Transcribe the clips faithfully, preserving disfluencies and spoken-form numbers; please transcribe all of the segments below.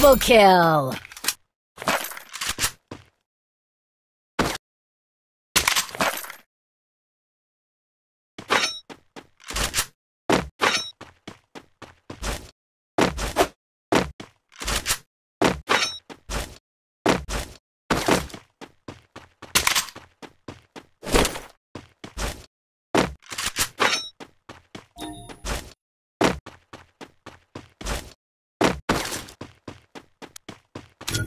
Double kill!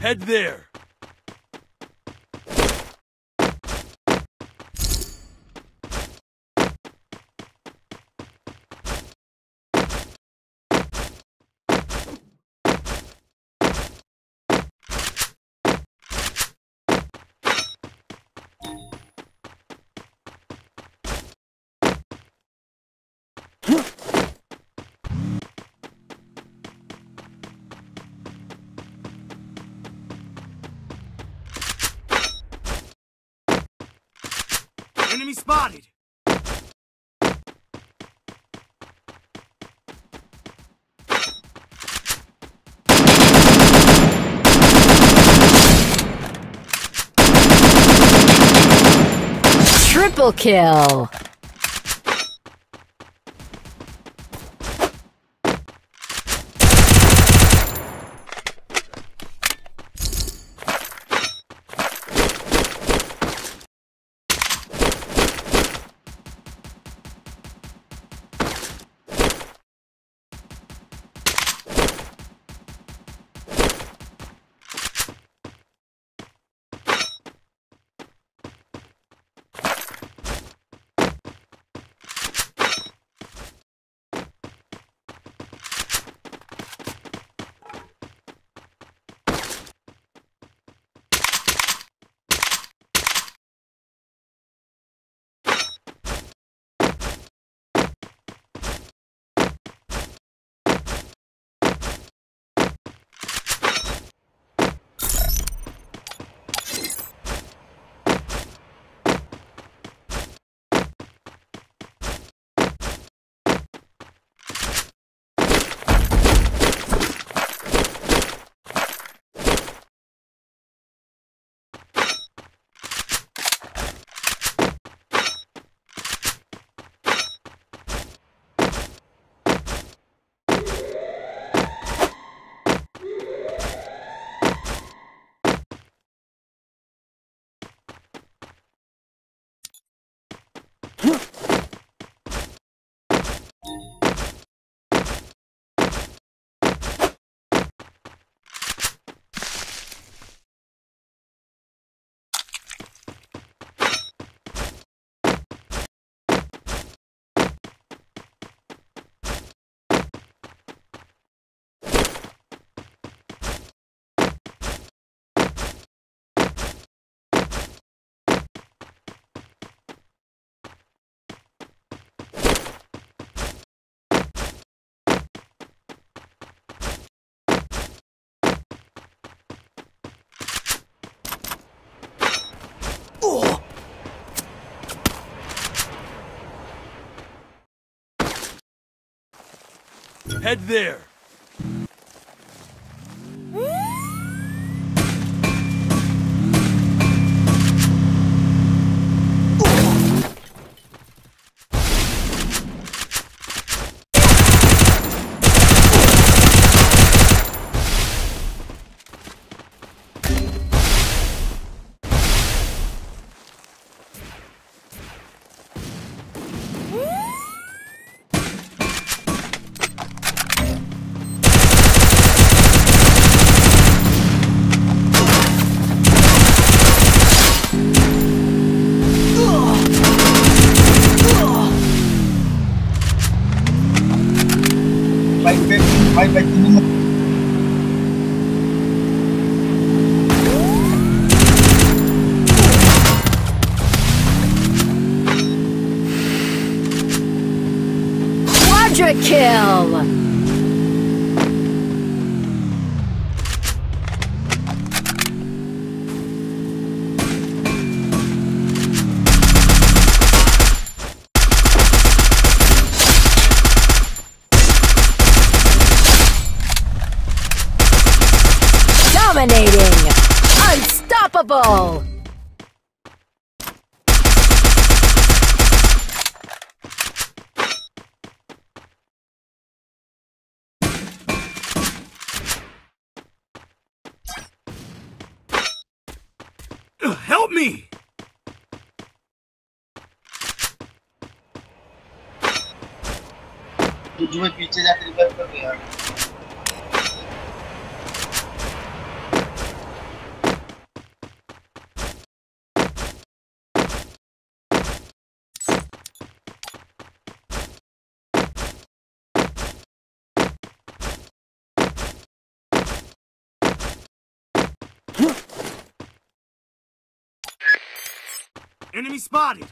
Head there. Enemy spotted! Triple kill! Head there. Quadra kill! Unstoppable! Help me! तुम्हें पीछे जाके recover करो यार। Enemy spotted.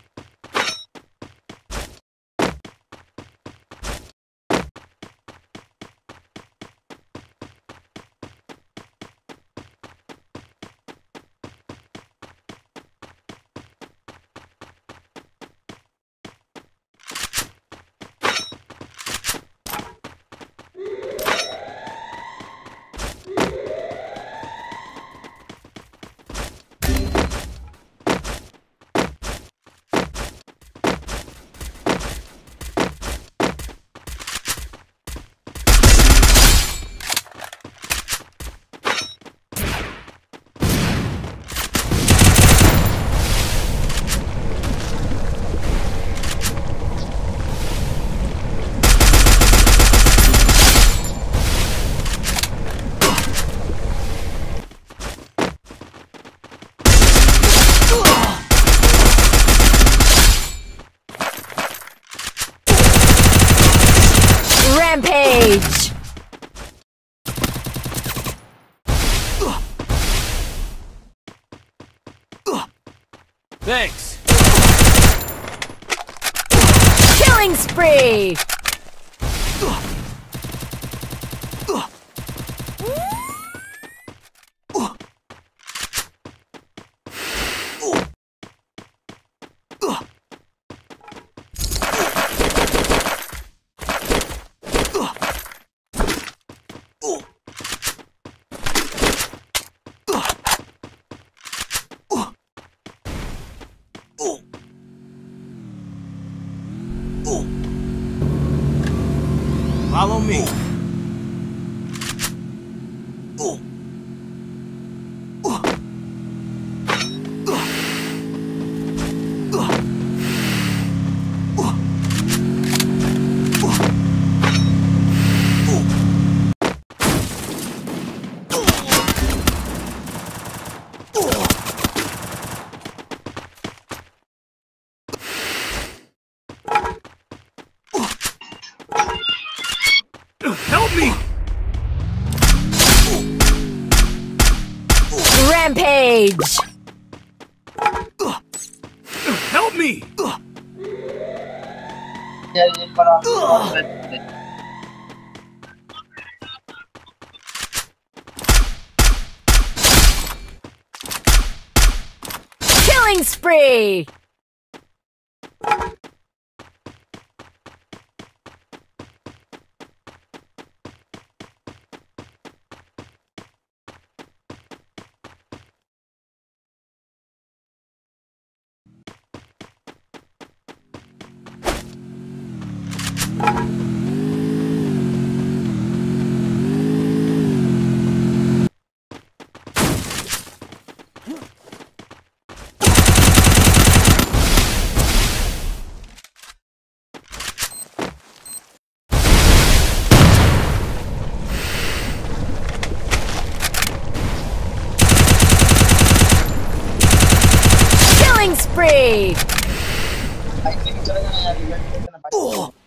Rampage! Thanks! Killing spree! Follow me. Ooh. Help me! Rampage! Help me! Killing spree! Killing spree! I think